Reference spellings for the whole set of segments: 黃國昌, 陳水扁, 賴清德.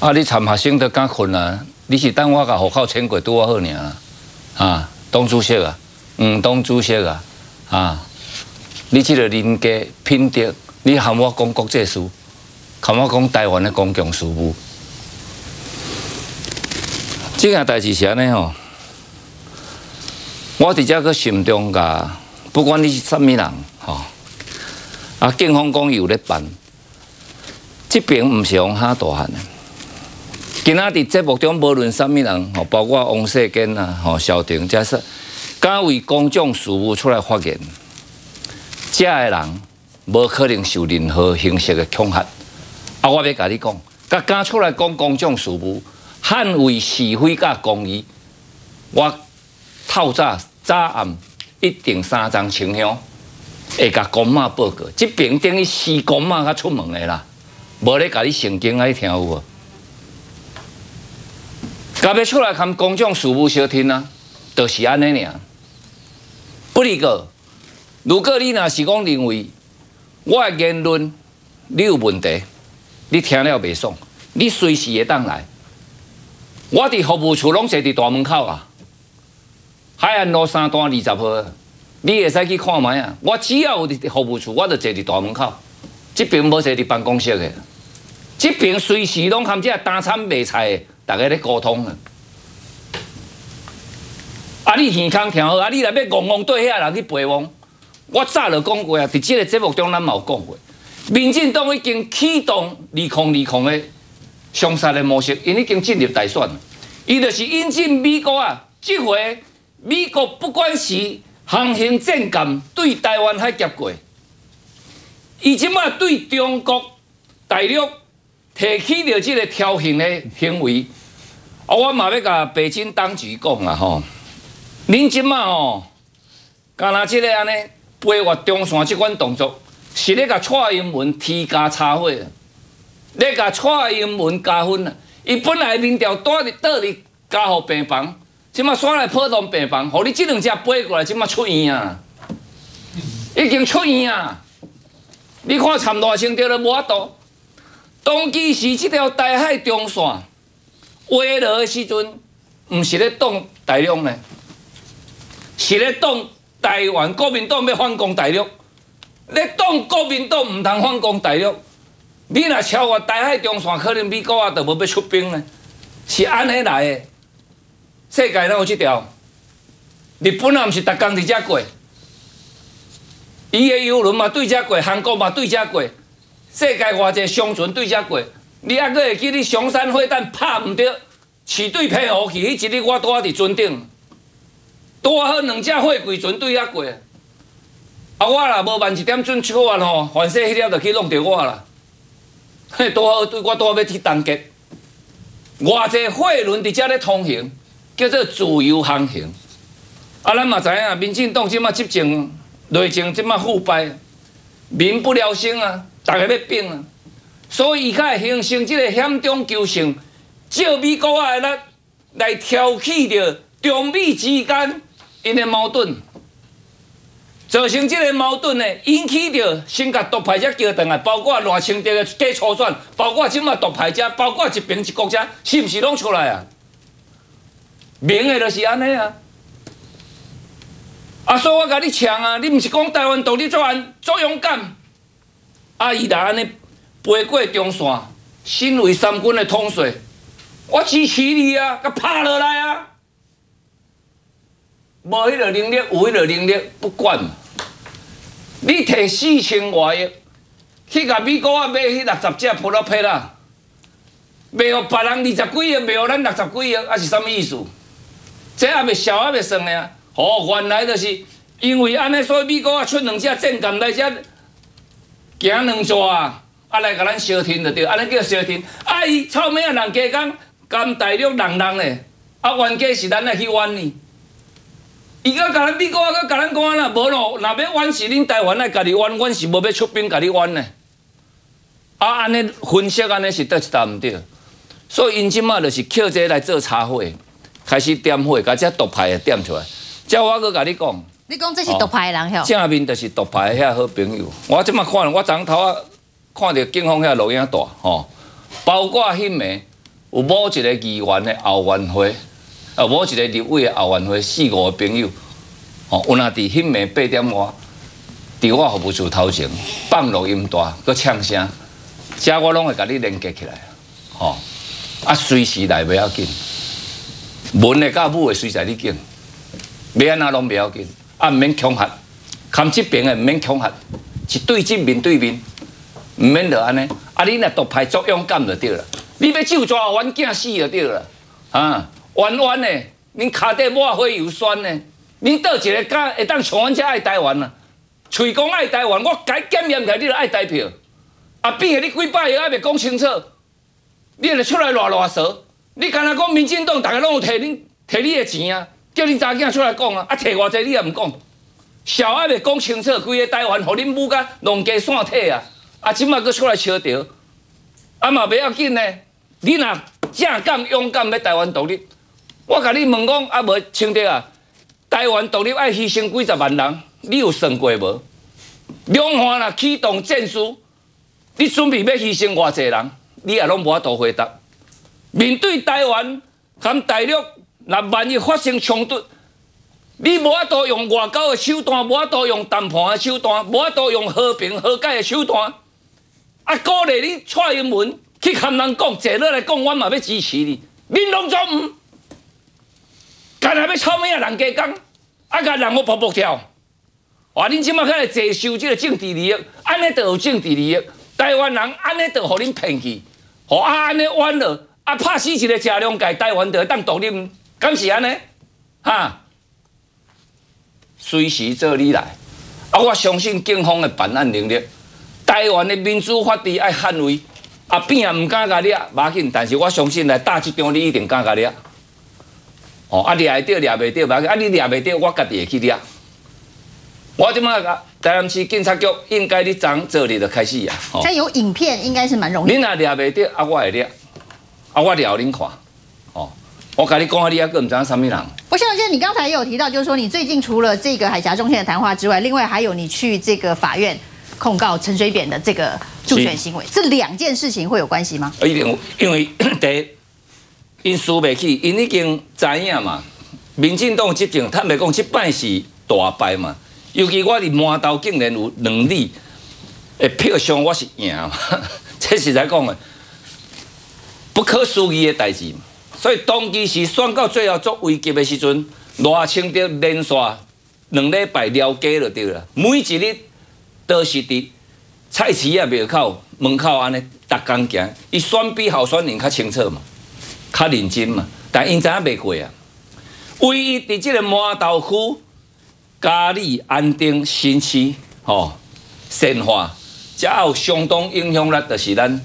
啊，你参学生都敢困啊？你是等我甲户口迁过对我好尔啊？啊，党主席啊，党主席啊，啊，你这个人格品德，你喊我讲国际事，喊我讲台湾的公共事务，这件代志是安尼吼。我伫遮个心中噶，不管你是啥物人吼，啊，警方讲有咧办，这边唔是用哈大汉。 今仔伫节目中，无论啥物人，吼，包括王世坚啊，吼，萧婷，即说敢为公众事务出来发言，遮个人无可能受任何形式的恐吓。啊，我要甲你讲，敢出来讲公众事务，捍卫是非甲公义，我透早早暗一定三张清香，会甲公妈报告。即边等于是公妈甲出门的啦，无咧甲你神经爱听有无？ 甲要出来看公众事务小听啊，就是安尼尔。不过，如果你若是讲认为我的言论你有问题，你听了袂爽，你随时会当来。我伫服务处拢坐伫大门口啊，海岸路3段20号，你会使去看卖啊。我只要有伫服务处，我就坐伫大门口。这边无坐伫办公室的，这边随时拢含只单餐卖菜的。 大家咧沟通啊！啊，你耳孔听好啊！你若要戆戆对遐人去陪王，我早就讲过啊！伫即个节目中，咱嘛有讲过，民进党已经启动2020的相杀的模式，因已经进入大选，伊就是引进美国啊！即回美国不管是航行政舰对台湾海劫过，伊即马对中国大陆提起着即个挑衅的行为。 啊，我嘛要甲北京当局讲啊吼，恁即马吼，干那即个安尼飞越中线即款动作，是咧甲蔡英文添加差火，咧甲蔡英文加分啊！伊本来民调倒伫加互病房，即马煞来普通病房，互你即两只飞过来，即马出院啊，已经出院啊！你看参大成就都无法度，当其时即条台海中线。 话落的时阵，毋是咧挡大陆呢，是咧挡台湾国民党要反攻大陆。咧挡国民党毋通反攻大陆，你若超越台海中线，可能美国啊就无要出兵呢，是安尼来的。世界哪有这条？日本啊，毋是逐工伫遮过，伊的游轮嘛对遮过，韩国嘛对遮过，世界偌济商船对遮过。 你还佫会记你熊山会弹拍毋着，饲对澎湖去，迄一日我拄啊伫船顶，拄啊好两只货柜船对遐过，啊我啦无万一点准出发吼，凡势迄了就去弄着我啦。嘿，拄好对我拄啊要去东极，偌济货轮伫遮咧通行，叫做自由航行。啊，咱嘛知影，民进党即马执政，内政即马腐败，民不聊生啊，逐个要变啊。 所以，伊才会形成即个险中求胜，借美国仔的力来挑起着中美之间因的矛盾，造成即个矛盾呢，引起着先甲独派者叫倒来，包括赖清德的假初选，包括即卖独派者，包括一边一国者，是毋是拢出来啊？明的就是安尼啊！啊，所以我甲你呛啊，你毋是讲台湾独立作勇敢，啊，伊若安尼。 飞过中线，身为三军的统帅，我支持你啊！甲拍落来啊！无迄个能力，有迄个能力不管。你摕4000外亿去甲美国啊买迄60只葡萄皮啦，卖予别人20几亿，卖予咱60几亿，啊是啥物意思？这也未晓，也未算的啊！哦，原来就是因为安尼，所以美国啊出2只战舰来遮行2座啊！ 啊，来甲咱消停就对，安尼叫消停。啊，伊臭名啊，人家讲甘大陆人人嘞，啊，冤家是咱来去冤呢。伊搁甲咱美国，搁甲咱讲啦，无咯，若要冤是恁台湾来家己冤，阮是无要出兵家己冤嘞。啊，安尼分析安尼是倒一搭毋对，所以因即卖就是靠这来做茶火，开始点火，甲只独派也点出来。遮我搁甲你讲，你讲这是独派人吼，正面就是独派遐好朋友。我即卖看，我昨昏头啊。 看到警方遐录影带吼，包括迄个有某一个议员的后援会，某一个立委的后援会，四五个朋友，哦，有那伫迄暝8点外，伫我服务处头前放录音带，佮唱声，遮我拢会甲你连接起来，哦，啊，随时来袂要紧，文的甲武的随在你拣，要安那拢袂要紧，啊，唔免恐吓，看这边的唔免恐吓，是对正面对面。 唔免就安尼，啊！你若独派作勇敢就对了，你要手抓冤囝死就对了，啊！冤冤的，恁脚底抹花油酸的，恁倒一个敢会当像阮遮爱台湾啊？嘴讲爱台湾，我改检验起来，你就爱台票。啊，变的你几摆也还袂讲清楚，你就出来乱乱说。你敢若讲民进党，大家拢有摕你的钱啊，叫恁查囝出来讲啊，啊摕偌济你也唔讲，小还袂讲清楚，规个台湾，互恁母甲弄家散体啊！ 啊，即摆佫出来笑着，啊嘛袂要紧呢。你若正敢勇敢要台湾独立，我甲你问讲，啊无清德啊，台湾独立爱牺牲几十万人，你有算过无？两岸若启动战事，你准备要牺牲偌济人，你也拢无法度回答。面对台湾含大陆，若万一发生冲突，你无法度用外交的手段，无法度用谈判的手段，无法度用和平和解的手段。 啊！鼓励你蔡英文去含人讲，坐落来讲，我嘛要支持你。恁拢总唔，干那要臭名啊！人家讲，啊，甲人我跑步跳。哇！恁即马开始坐收即个政治利益，安尼就有政治利益。台湾人安尼就互恁骗去，互啊安尼冤了，啊拍死一个车辆，家台湾就会当独立，敢是安尼？哈！随时做你来，啊！我相信警方的办案能力。 台湾的民主法治爱捍卫，阿扁也唔敢甲掠，冇紧。但是我相信来打这仗，你一定敢甲掠。哦，啊掠会到，掠袂到，冇紧。啊你掠袂到，我家己会去掠。我即马台南市警察局应该你昨昨日就开始啊。再有影片应该是蛮容易。你若掠袂到，啊我会掠，啊我掠互恁看。哦，我甲你讲，你还佫唔知影啥物人。我想就是你刚才也有提到，就是说你最近除了这个海峡中线的谈话之外，另外还有你去这个法院。 控告陈水扁的这个助选行为，这两件事情会有关系吗？一定，因为第一，因输袂起，因已经知影嘛。民进党执政，坦白讲，这摆是大败嘛。尤其我伫麻豆竟然有2里的票上，我是赢嘛。这实在讲的，不可思议的代志。所以当其时选到最后作危急的时阵，赖清德连续2礼拜了解就对了，每一日。 都是伫菜市啊庙口门口安尼，逐工行，伊选比候选人较清楚嘛，较认真嘛，但因知影袂过啊。唯一伫即个麻豆区、嘉里、安定、新市、吼、新化，遮有相当影响力，就是咱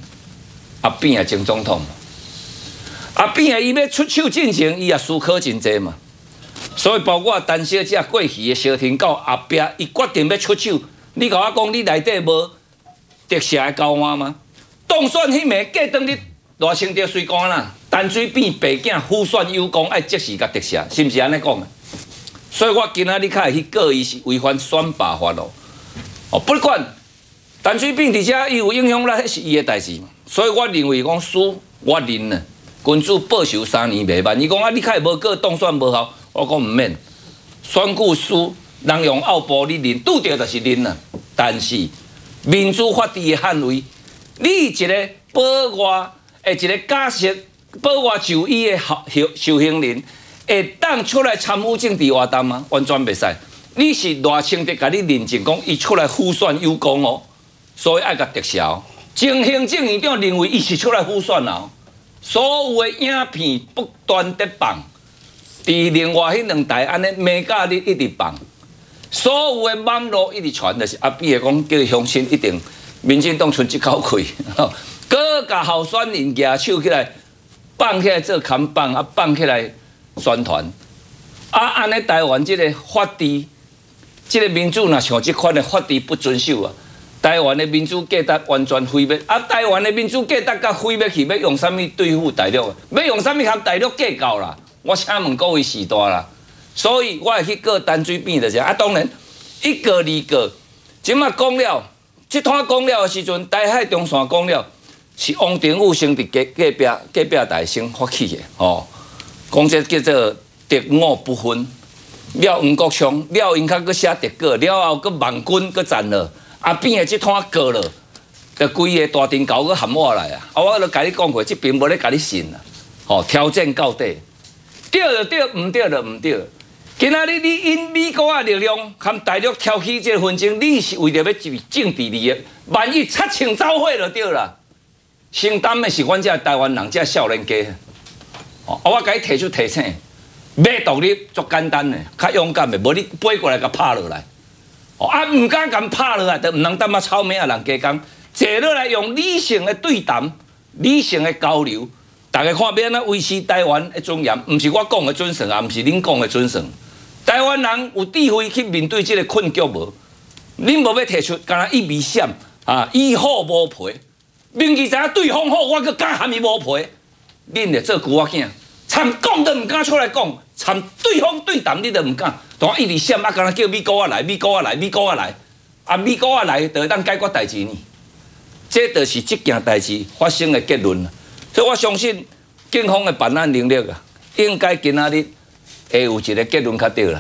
阿扁啊前总统。阿扁啊，伊要出手进行，伊也思考真济嘛。所以包括陈小姐过去的小天狗阿伯，伊决定要出手。 你甲我讲，你内底无特赦的交换吗？当选迄暝，过当日赖清德随讲啦，陈水扁白囝互选有功，爱即时甲特赦，是毋是安尼讲的？所以我今仔日较会去告伊是违反选罢法咯。哦，不管陈水扁伫遮伊有影响力，迄是伊的代志嘛。所以我认为讲输，我认了。君子报仇3年未晚。伊讲啊，你较会无告当选无效，我讲毋免。选举输。 人用拗步你认，拄到就是认啦。但是民主法治的捍卫，你一个保外诶，一个假释保外就医的受刑人，会当出来参与政治活动吗？完全袂使。你是赖清德甲你认证讲，伊出来互选有功哦，所以爱甲特赦哦。前行政院长认为伊是出来互选哦，所有的影片不断伫放，伫另外迄2台安尼每假日一直放。 所有的网络一直传的是阿扁的讲，叫伊相信一定民进党剩一口气，各甲候选人举手起来，放起来做扛棒，啊放起来宣传，啊安尼台湾这个法治，这个民主若像这款的法治不遵守啊，台湾的民主价值完全毁灭，啊台湾的民主价值甲毁灭去，要用啥物对付大陆？要用啥物和大陆计较啦？我请问各位时代啦？ 所以我会去告陈水扁就是啊，当然1个2个，即马讲了，即摊讲了的时阵，台海中线讲了，是王定武先伫隔壁台先发起的哦。讲这叫做敌我不分。了黄国昌，了因较佫写敌国，了后佫万军佫占了，啊变的即摊过了，着规个大阵狗佫含我来啊！啊，我著甲你讲过，即边无咧甲你信啦。哦，挑战到底，对就对，唔对就唔对。今仔日你因美国啊力量含大陆挑起这纷争，你是为着要就政治利益，万一擦枪走火就对啦。 承担的是阮遮台湾人、遮少年家，哦，我甲你提出提醒，要独立足简单嘞，较勇敢的，无你飞过来甲拍落来，哦，啊，唔敢甲拍落来，就唔能当啊草莓啊人家讲，坐落来用理性的对谈、理性的交流，大家看要安怎维持台湾的尊严，唔是我讲的尊神，也唔是恁讲的尊神，台湾人有智慧去面对这个困局无？恁无要提出，敢若一味闪啊，以好无赔。 明知知影对方好，我阁敢含伊无皮，恁咧做旧仔囝，参讲都毋敢出来讲，参对方对谈你都毋敢，同我一直闪啊，敢若叫美国啊来，美国啊来，美国啊来，啊美国啊来，就会当解决代志呢。这就是即件代志发生的结论。所以我相信警方的办案能力啊，应该今仔日会有一个结论较对啦。